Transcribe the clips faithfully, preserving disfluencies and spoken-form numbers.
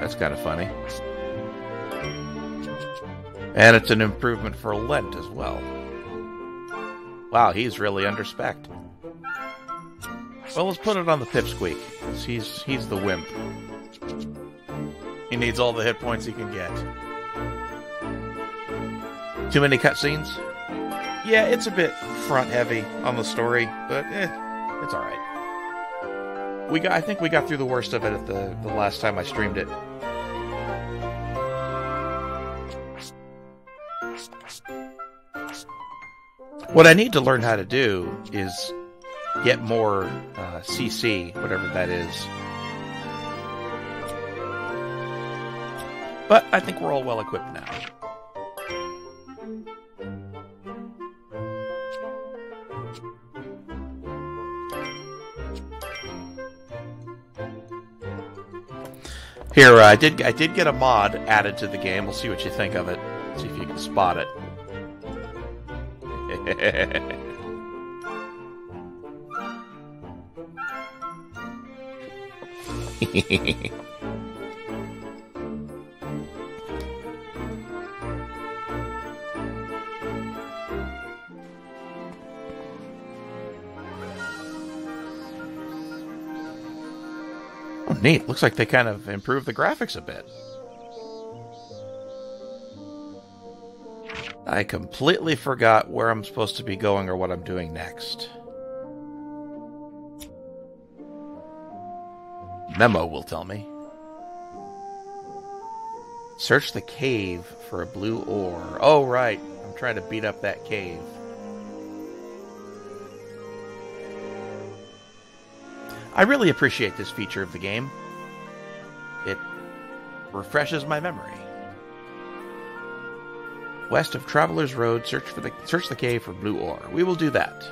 That's kind of funny. And it's an improvement for Lent as well. Wow, he's really under spec'd. Well, let's put it on the Pipsqueak, because he's, he's the wimp. He needs all the hit points he can get. Too many cutscenes? Yeah, it's a bit front-heavy on the story, but eh, it's alright. We got, I think we got through the worst of it at the, the last time I streamed it. What I need to learn how to do is get more uh, C C, whatever that is. But I think we're all well equipped now. Here, uh, I did I did get a mod added to the game. We'll see what you think of it. See if you can spot it. Oh, neat. Looks like they kind of improved the graphics a bit. I completely forgot where I'm supposed to be going or what I'm doing next. Memo will tell me. Search the cave for a blue ore. Oh, right. I'm trying to beat up that cave. I really appreciate this feature of the game. It refreshes my memory. West of Traveler's Road, search for the search the cave for blue ore. We will do that.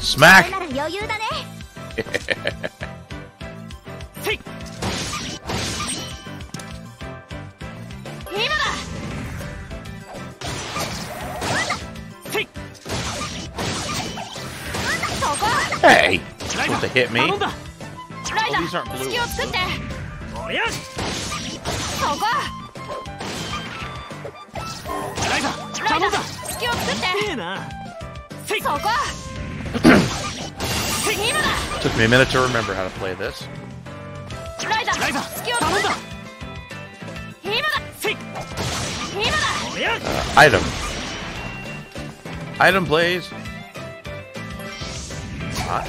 Smack! Hey! Supposed to hit me? Oh, these aren't blue ones. Took me a minute to remember how to play this. Uh, item. Item, please. Not.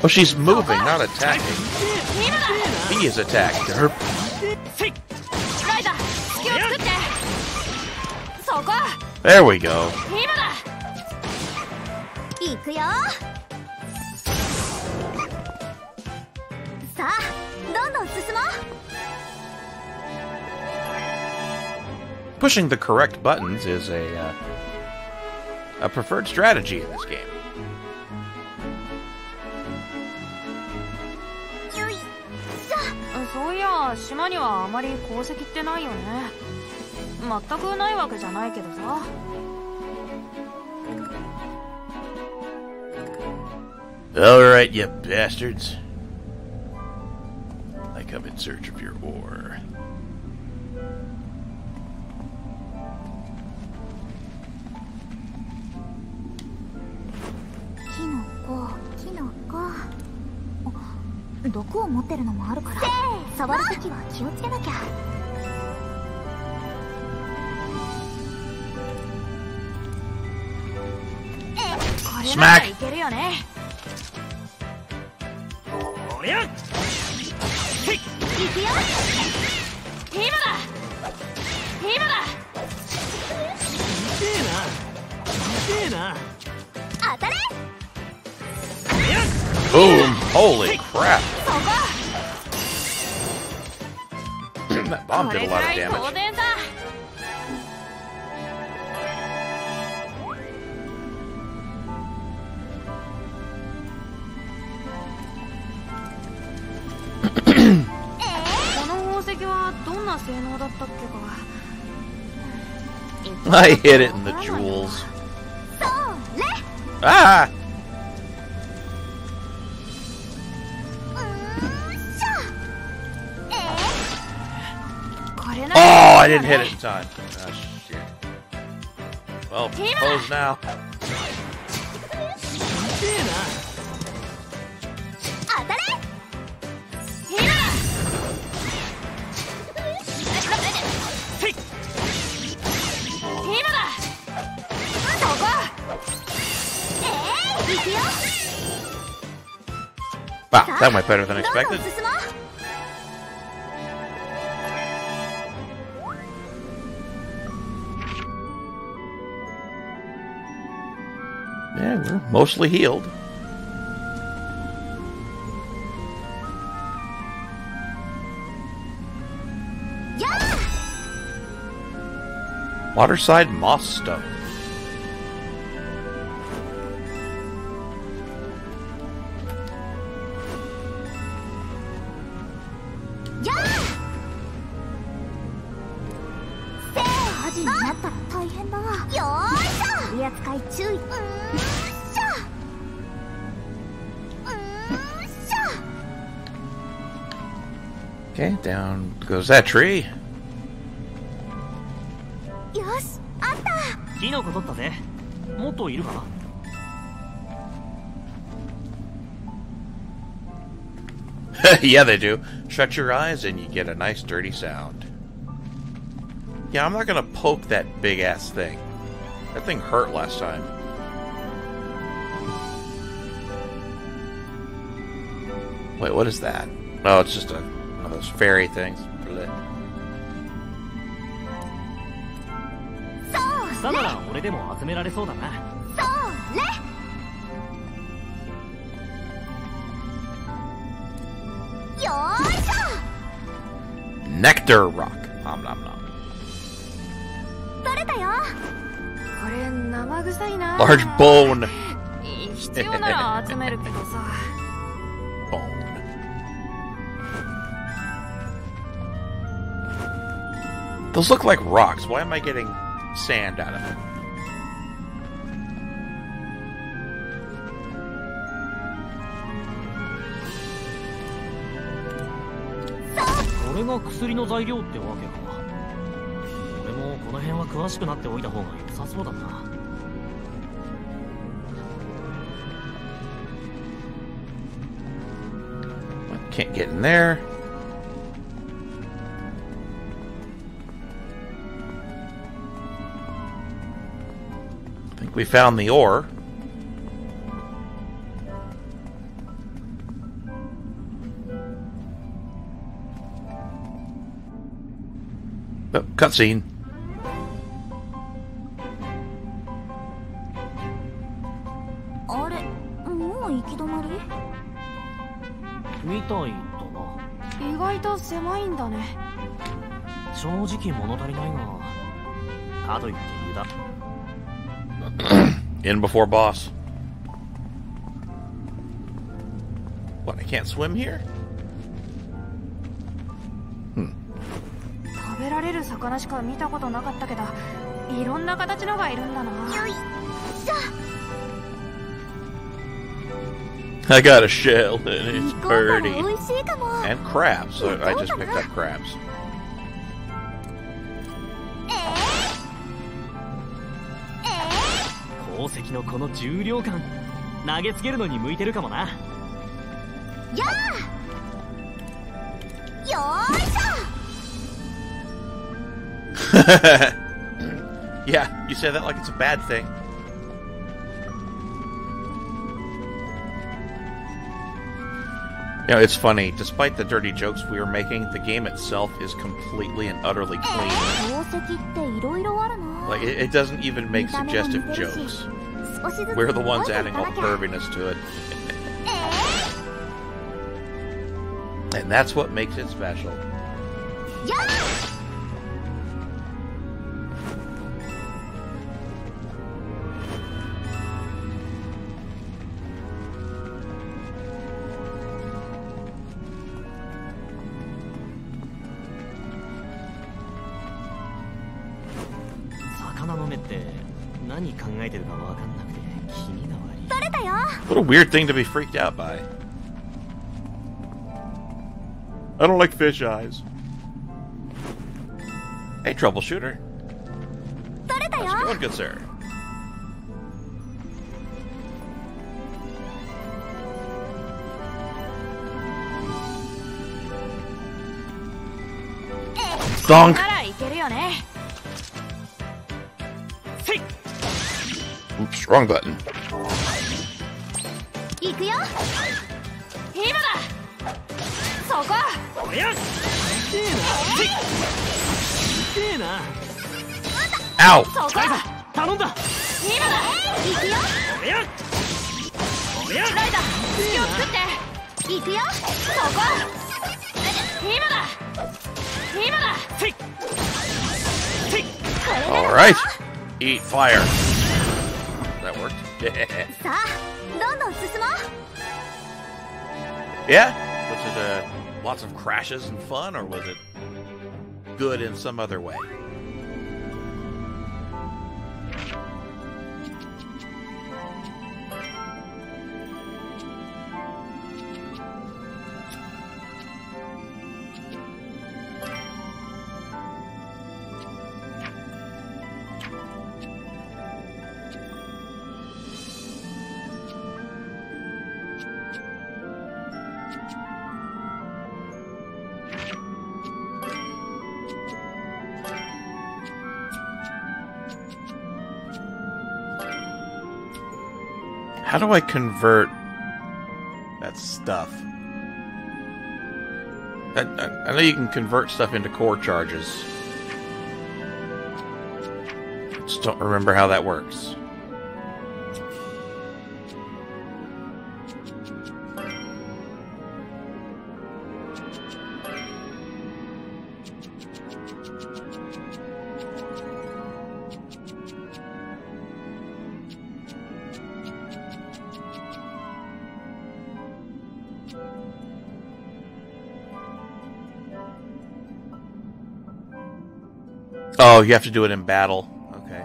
Oh, she's moving, not attacking. He is attacked. Her. There we go. Pushing the correct buttons is a uh, a preferred strategy in this game. All right, you bastards. come in search of your ore. Smack! Boom! Holy crap! That bomb did a lot of damage. I hit it in the jewels. Ah! Oh, I didn't hit it in time. Oh, shit. Well, close now. Wow, that went better than expected. Yeah, we're mostly healed. Waterside moss stone. Okay, down goes that tree. Yeah, they do. Shut your eyes and you get a nice dirty sound. Yeah, I'm not gonna poke that big ass thing. That thing hurt last time. Wait, what is that? Oh, it's just a those fairy things. Nectar rock. Nom nom nom. Large bone. Bone. Those look like rocks. Why am I getting sand out of them? I can't get in there. We found the ore. Oh, cutscene. In before boss. What, I can't swim here? Hmm. I got a shell, and it's birdie. And crabs. So I just picked up crabs. Yeah, you say that like it's a bad thing. You know, it's funny, despite the dirty jokes we are making, the game itself is completely and utterly clean. Like, it, it doesn't even make suggestive jokes. We're the ones adding all perviness to it. And that's what makes it special. What a weird thing to be freaked out by. I don't like fish eyes. Hey, troubleshooter. How's it going, good sir? Donk! Oops, wrong button. Ow! All right, eat fire. That worked. Yeah? Was it uh, lots of crashes and fun, or was it good in some other way? How do I convert that stuff? I, I, I know you can convert stuff into core charges. I just don't remember how that works. Oh, you have to do it in battle. Okay.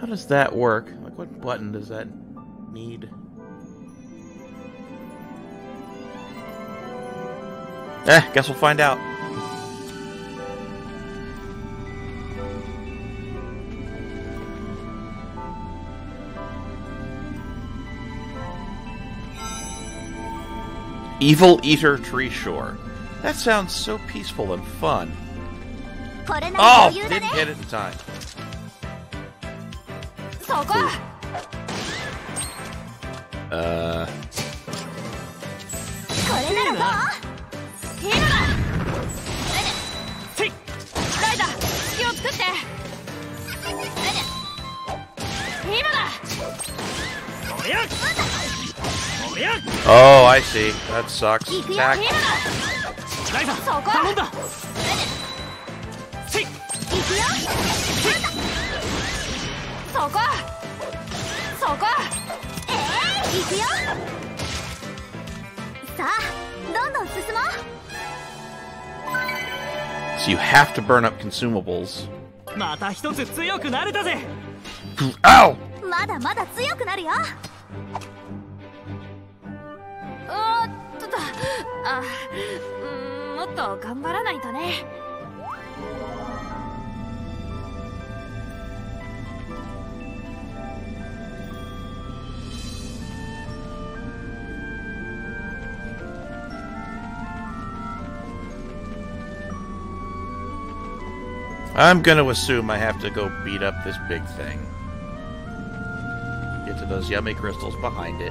How does that work? Like, what button does that need? Eh, guess we'll find out. Evil Eater Tree Shore. That sounds so peaceful and fun. Oh, didn't hit it in time. Ooh. Uh. Oh, I see. That sucks. Attack. So you have to burn up consumables. Ow! I'm gonna assume I have to go beat up this big thing. Get to those yummy crystals behind it.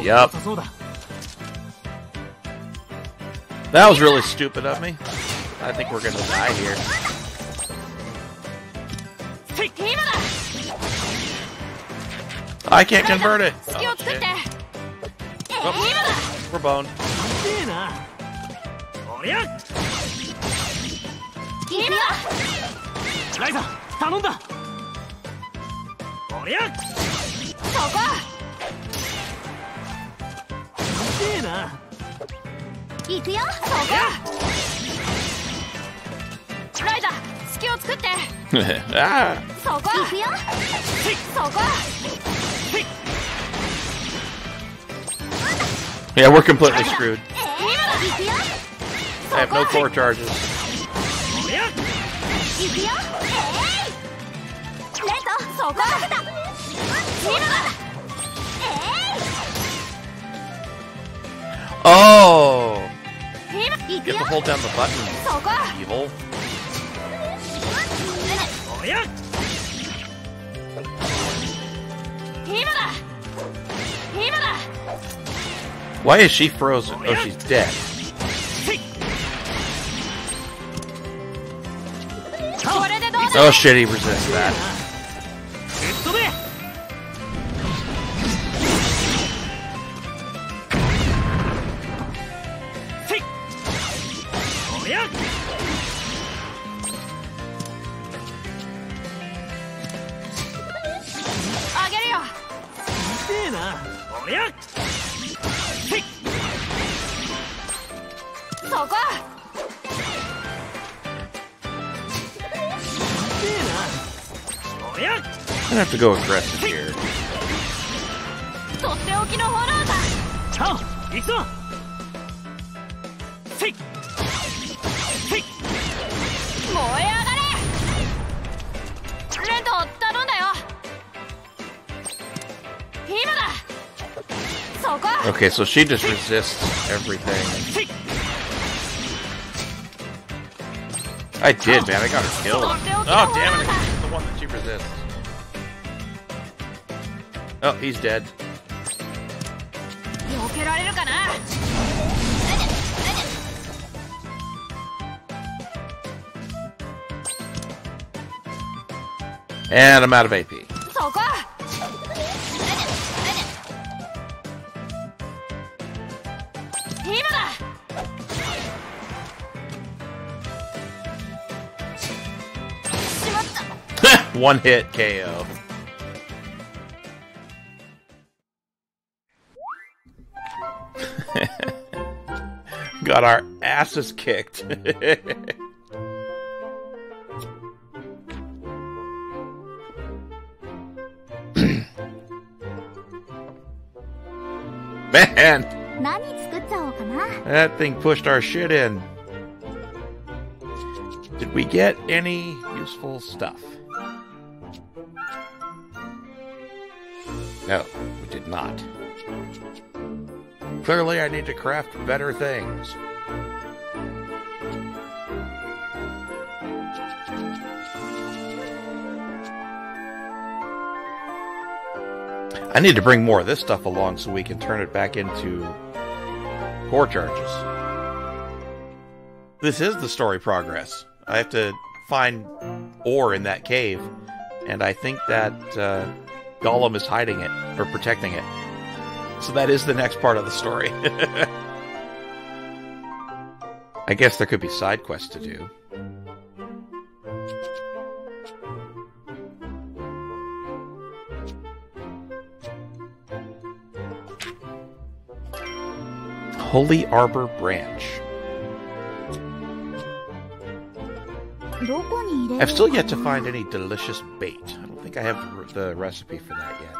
Yup. That was really stupid of me. I think we're gonna die here. I can't convert it! Oh, shit. Oh, we're boned. Yeah, we're completely screwed. I have no core charges. Oh! Get the hold down the button. Evil. Why is she frozen? Oh, she's dead. Oh shit, he resists that. I have to go aggressive here. Okay, so she just resists everything. I did, man. I got her killed. Oh, damn it. It's the one that she resists. Oh, he's dead. And I'm out of A P. One hit K O. Got our asses kicked. Man, that thing pushed our shit in. Did we get any useful stuff? No, we did not. Clearly, I need to craft better things. I need to bring more of this stuff along so we can turn it back into core charges. This is the story progress. I have to find ore in that cave, and I think that uh, Gollum is hiding it, or protecting it. So that is the next part of the story. I guess there could be side quests to do. Holy Arbor Branch. I've still yet to find any delicious bait. I don't think I have the recipe for that yet.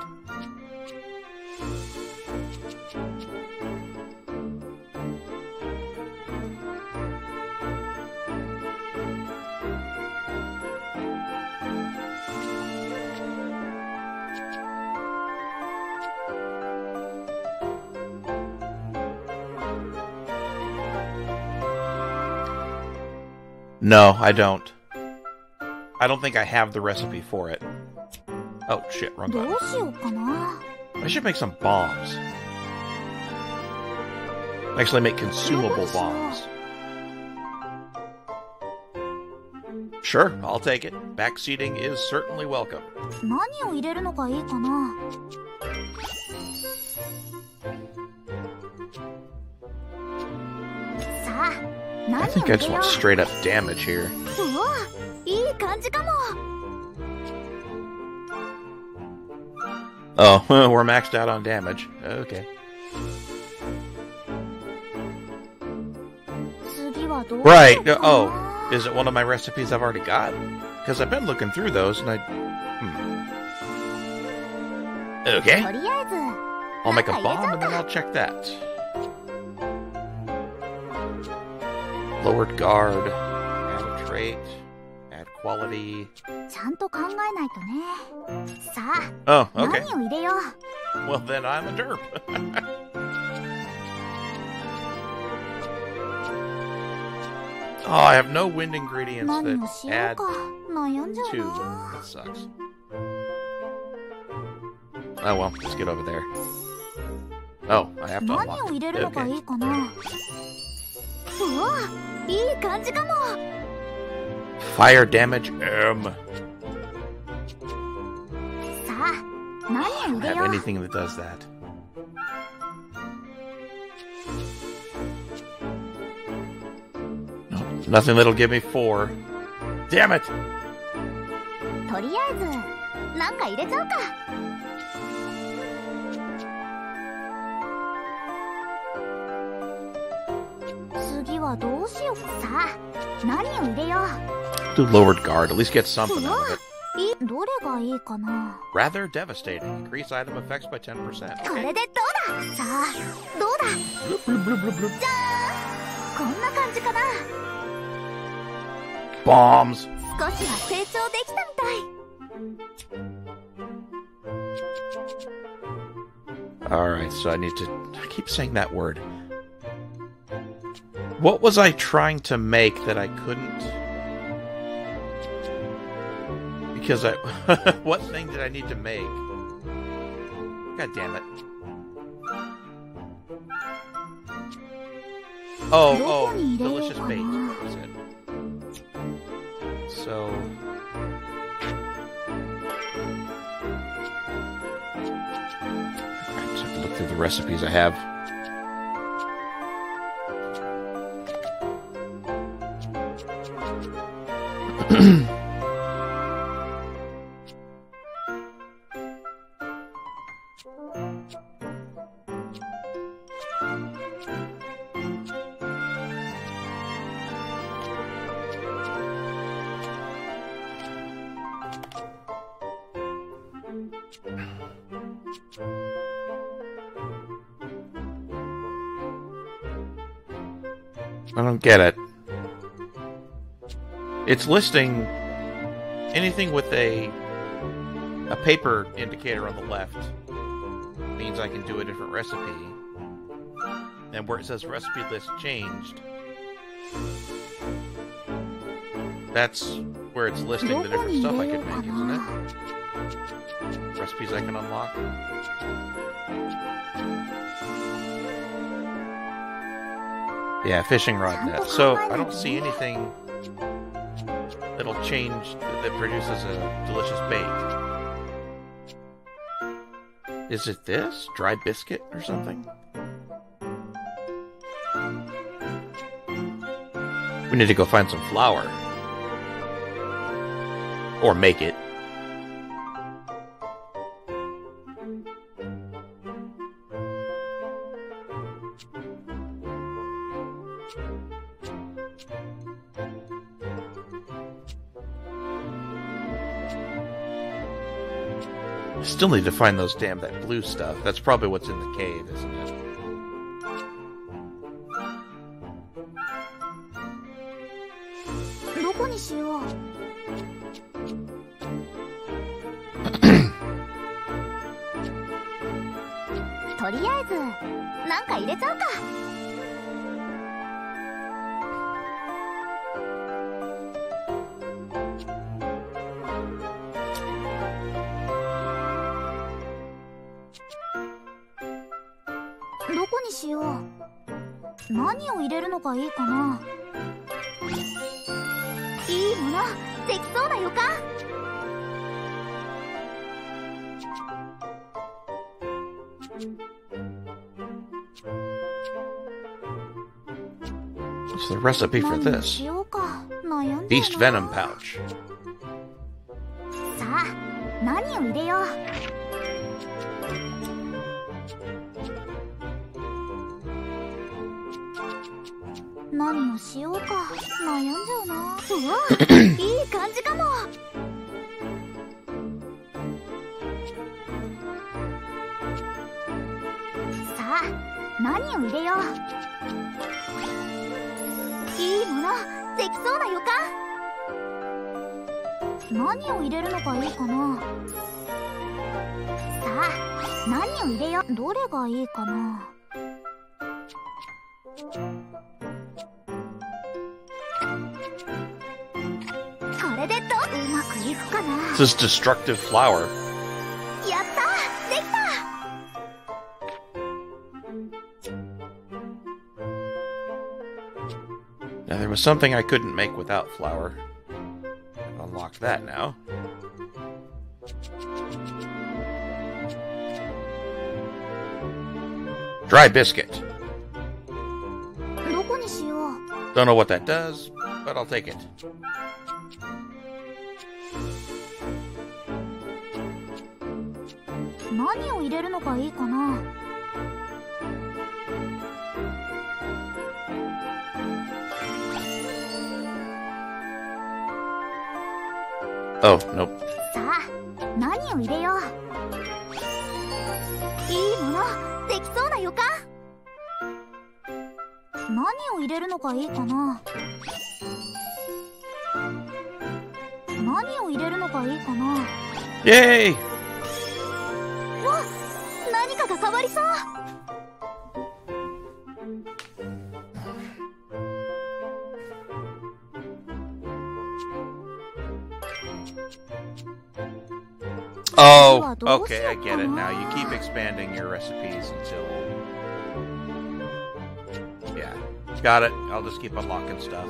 No, I don't. I don't think I have the recipe for it. Oh, shit, wrong button. I should make some bombs. Actually, make consumable bombs. Sure, I'll take it. Backseating is certainly welcome. I think I just want straight up damage here. Oh, we're maxed out on damage. Okay. Right. Oh, is it one of my recipes I've already got? Because I've been looking through those and I... Hmm. Okay. I'll make a bomb and then I'll check that. Lowered guard, add a trait, add quality. Oh, okay. Well, then I'm a derp. Oh, I have no wind ingredients that add to. That sucks. Oh, well, just get over there. Oh, I have to unlock. Okay. Fire damage M. I don't have anything that does that. No, nothing that'll give me four. Damn it! Do lowered guard, at least get something out of it. Rather devastating. Increase item effects by ten percent. Okay. Bombs! Alright, so I need to... I keep saying that word. What was I trying to make that I couldn't? Because I... What thing did I need to make? God damn it. Oh, oh, delicious bait. What was it? So... I just have to look through the recipes I have. I don't get it. It's listing anything with a a paper indicator on the left. It means I can do a different recipe. And where it says recipe list changed, that's where it's listing the different stuff I could make, isn't it? Recipes I can unlock. Yeah, fishing rod net. So I don't see anything that'll change, that produces a delicious bait. Is it this? Dry biscuit or something? We need to go find some flour. Or make it. Still need to find those damn that blue stuff. That's probably what's in the cave, isn't it? What's the recipe for this? Beast venom pouch. This is destructive flower. Now there was something I couldn't make without flour. Unlock that now. Dry biscuit. Don't know what that does, but I'll take it. Oh, nope. Yay! Oh, okay, I get it now. You keep expanding your recipes until... Yeah, got it. I'll just keep unlocking stuff.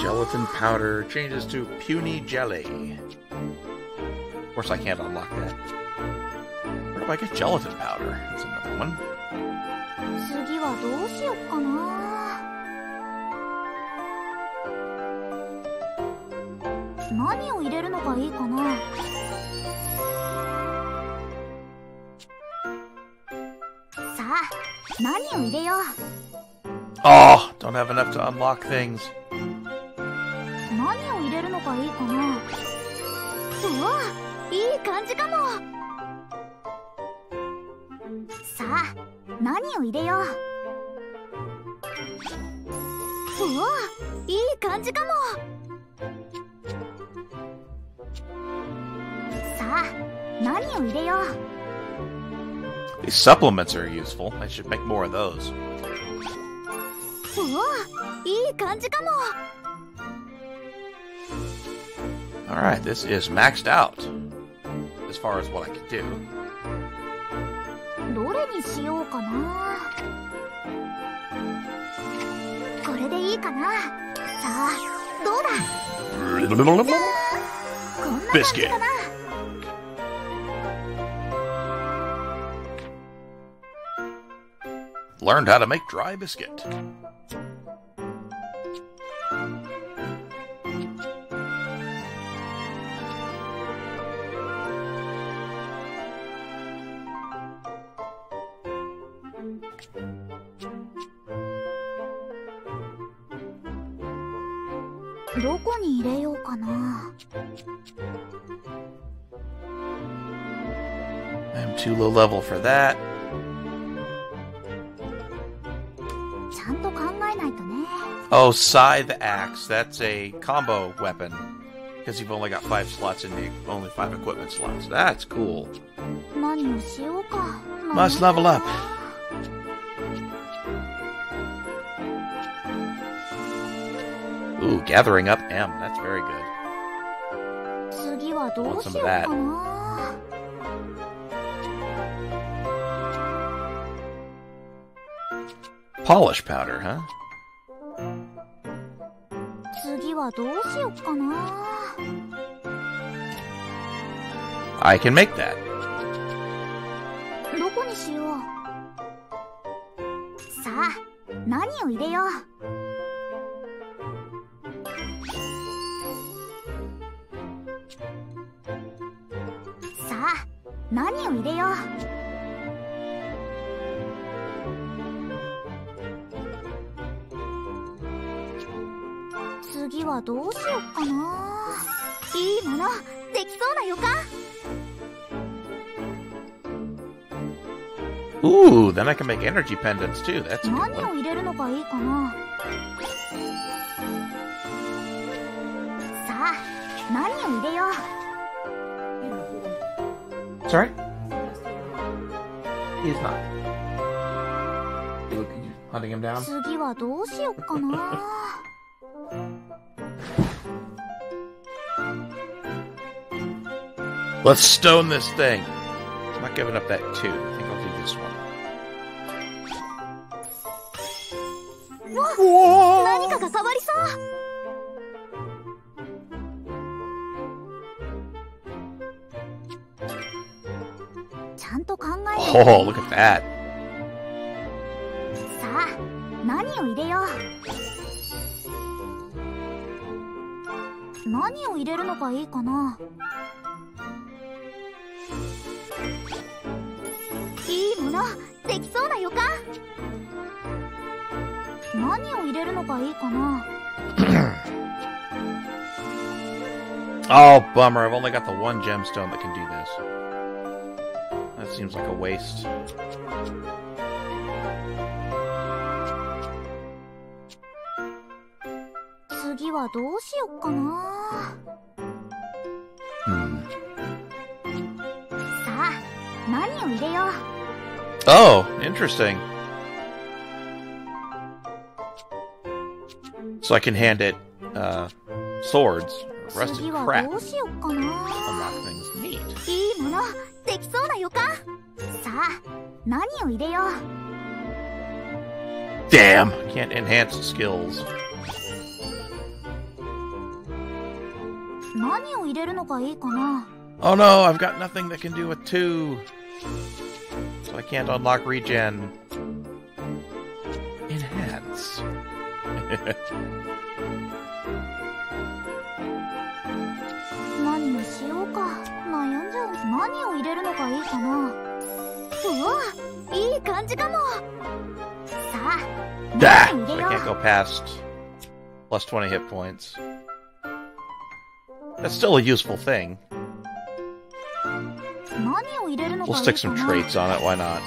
Gelatin powder changes to puny jelly. Of course I can't unlock that. Where do I get gelatin powder? That's another one. Oh, don't have enough to unlock things. These supplements are useful. I should make more of those. Alright, this is maxed out as far as what I could do. Biscuit. Learned how to make dry biscuit. どこに入れようかな。 I'm too low level for that. ちゃんと考えないとね。 Oh, Scythe Axe. That's a combo weapon. Because you've only got five slots and only five equipment slots. That's cool. Must level up. Ooh, gathering up M. That's very good. I want some of that. Polish powder, huh? I can make that. Ooh, then I can make energy pendants too. That's a good one. Sorry? He is not. You hunting him down? Let's stone this thing. I'm not giving up that two. I think I'll do this one. Whoa. Oh, look at that. Oh, bummer. I've only got the one gemstone that can do this. That seems like a waste. Hmm. Oh, interesting. So I can hand it uh, swords, rusted crap. Unlock things. Neat. Damn! Can't enhance skills. Oh no, I've got nothing that can do with two. I can't unlock regen. Enhance. Dah! So I can't go past plus twenty hit points. That's still a useful thing. We'll stick some traits on it, why not?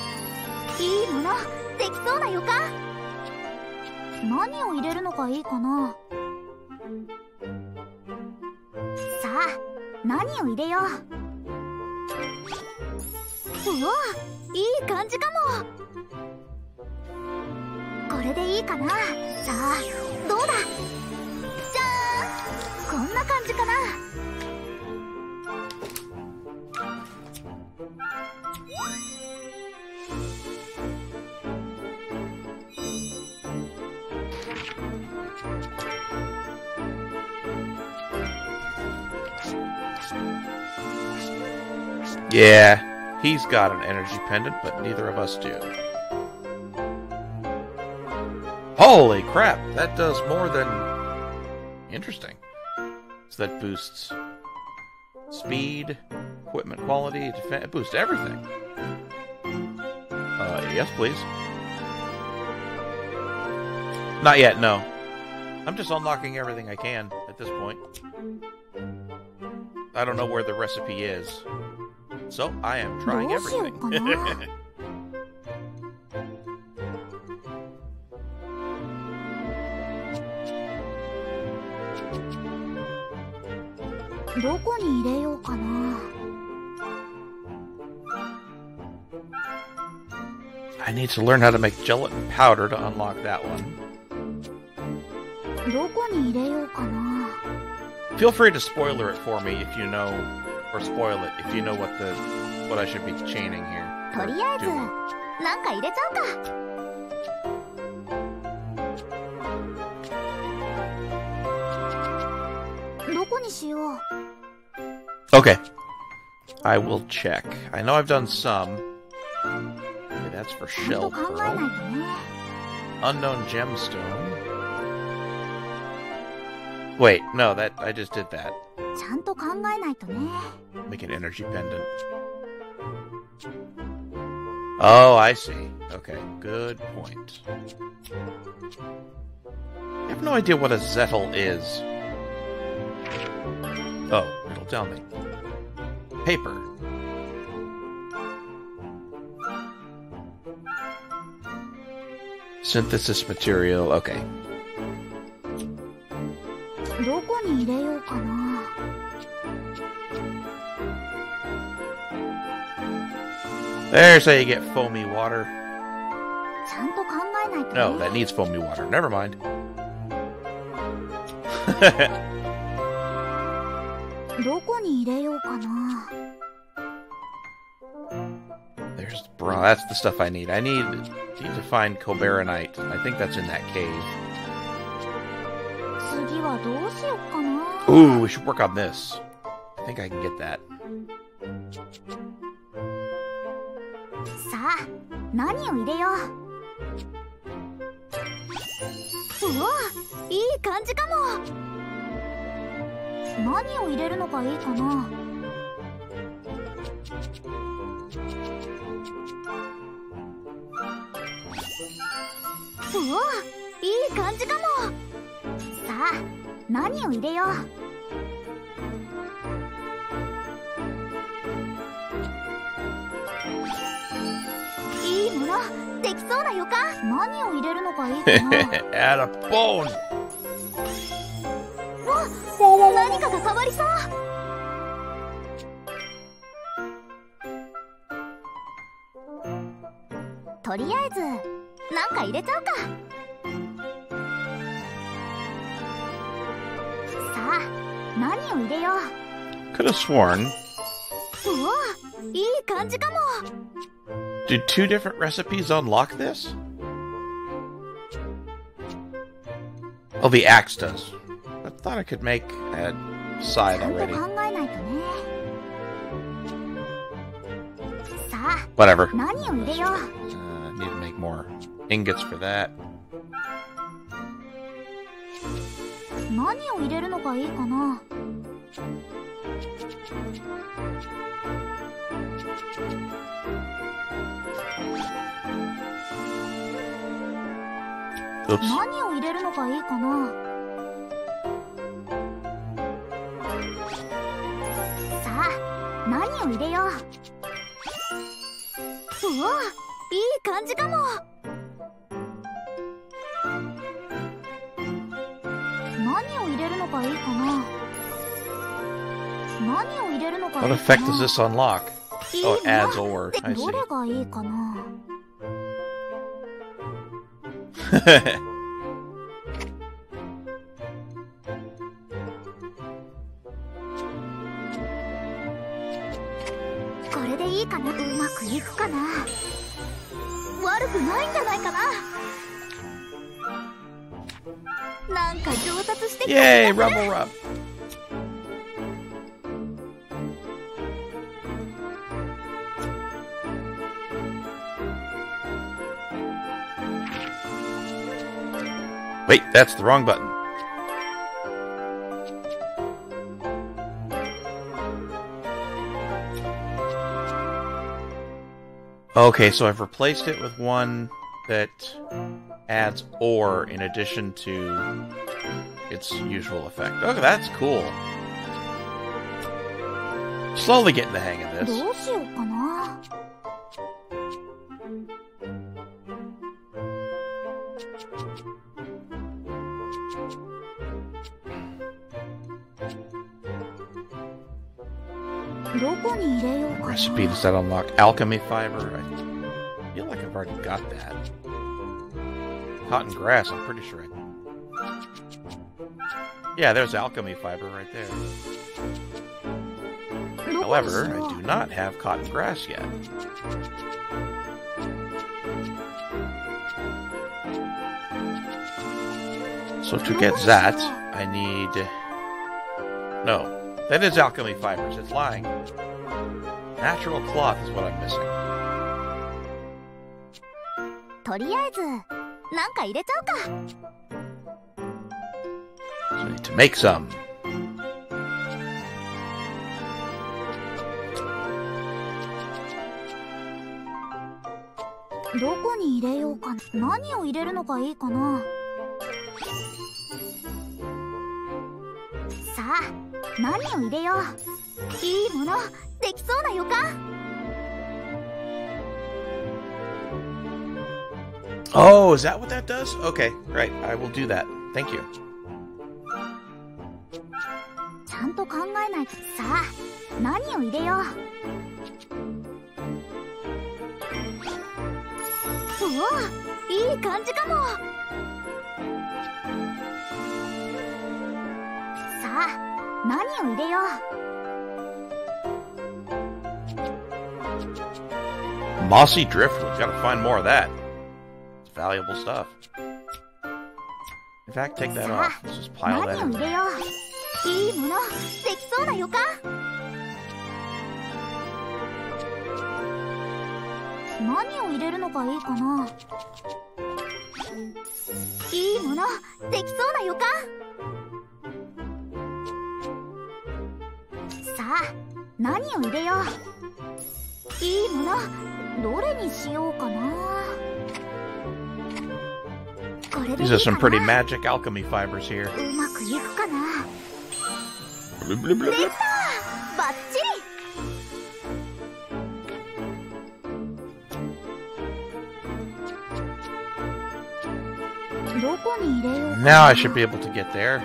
Yeah, he's got an energy pendant, but neither of us do. Holy crap, that does more than... Interesting. So that boosts speed, equipment quality, defense, it boosts everything. Uh, yes, please. Not yet, no. I'm just unlocking everything I can. at this point. I don't know where the recipe is. So, I am trying everything. I need to learn how to make gelatin powder to unlock that one. Feel free to spoiler it for me if you know, or spoil it if you know what the what I should be chaining here. Okay. I will check. I know I've done some. Okay, that's for shell pearl. Unknown gemstone. Wait, no, that I just did that. Make an energy pendant. Oh, I see. Okay, good point. I have no idea what a zettel is. Oh, it'll tell me. Paper. Synthesis material. Okay. There's how you get foamy water. No, that needs foamy water. Never mind. There's bra. That's the stuff I need. I need, need to find Cobaranite. I think that's in that cave. Ooh, we should work on this. I think I can get that. Add a bone. Could have sworn. Did two different recipes unlock this? Oh, the axe does. I thought I could make a side already. Whatever. Uh, need to make more ingots for that. Oops. What effect does this unlock? Oh, it adds ore. I see. Yay, rubble rub. Wait, that's the wrong button. Okay, so I've replaced it with one that adds ore in addition to its usual effect. Oh, that's cool. Slowly getting the hang of this. Recipes that unlock alchemy fiber. I feel like I've already got that. Pot and grass, I'm pretty sure. Yeah, there's alchemy fiber right there. However, I do not have cotton grass yet. So to get that, I need... No. That is alchemy fibers. It's lying. Natural cloth is what I'm missing. So I need to make some. Oh, is that what that does? Okay, right. I will do that. Thank you. Mossy driftwood. Gotta find more of that. It's valuable stuff. In fact, take that off. Let's just pile that in there. These are some pretty magic alchemy fibers here. Now I should be able to get there.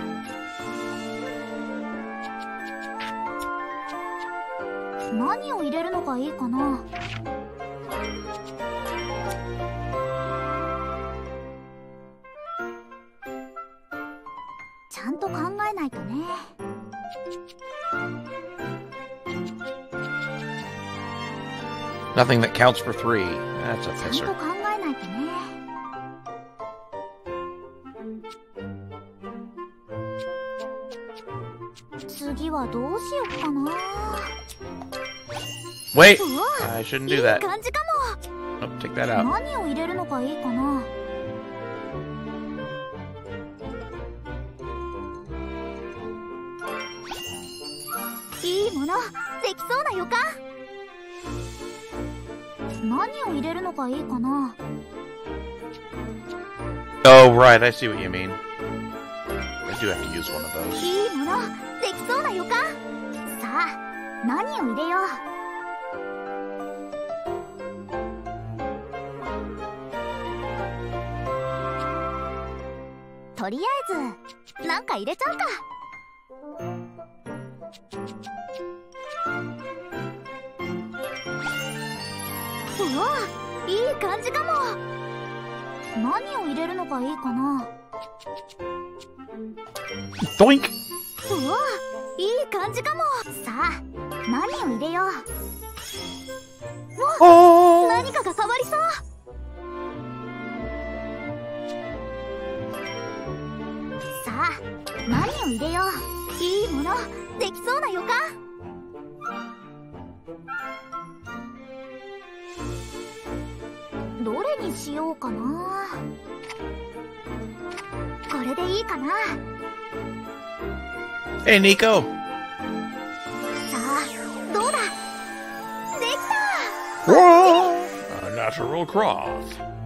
Nothing that counts for three. That's a pisser. Wait! I shouldn't do that. Nope, take that out. Oh, right, I see what you mean. I do have to use one of those. Doink! Oh! Hey, Nico. Whoa! A natural cross.